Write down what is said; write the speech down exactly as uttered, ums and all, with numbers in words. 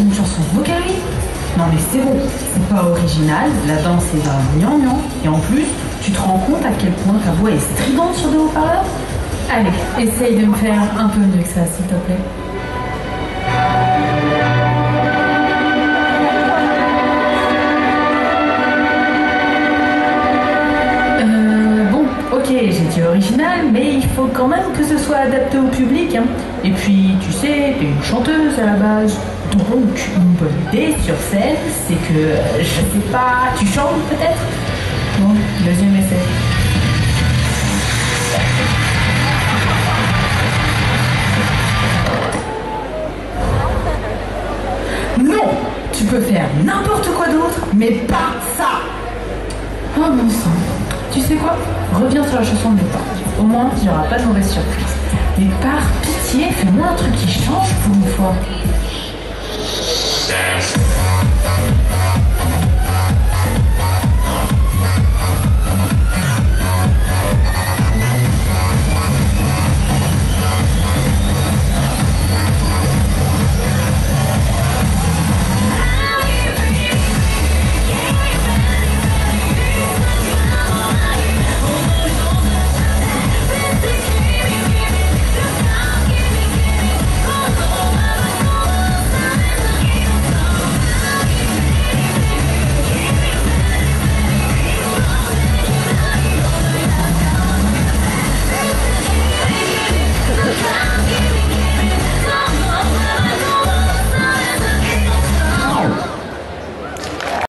c'est une chanson vocaliste. Non mais c'est bon, c'est pas original, la danse est un gnangnan, et en plus, tu te rends compte à quel point ta voix est stridente sur des haut-parleurs? Allez, essaye de me faire un peu mieux que ça, s'il te plaît. Euh, bon, ok, j'ai dit original, mais il faut quand même que ce soit adapté au public, hein. Et puis, tu sais, t'es une chanteuse à la base. Donc, une bonne idée sur scène, c'est que, je sais pas, tu chantes peut-être? Bon, deuxième essai. Non! Tu peux faire n'importe quoi d'autre, mais pas ça! Oh mon sang! Tu sais quoi? Reviens sur la chanson de départ. Au moins, il n'y aura pas de mauvaise surprise. Mais par pitié, fais-moi un truc qui change pour une fois. Dance.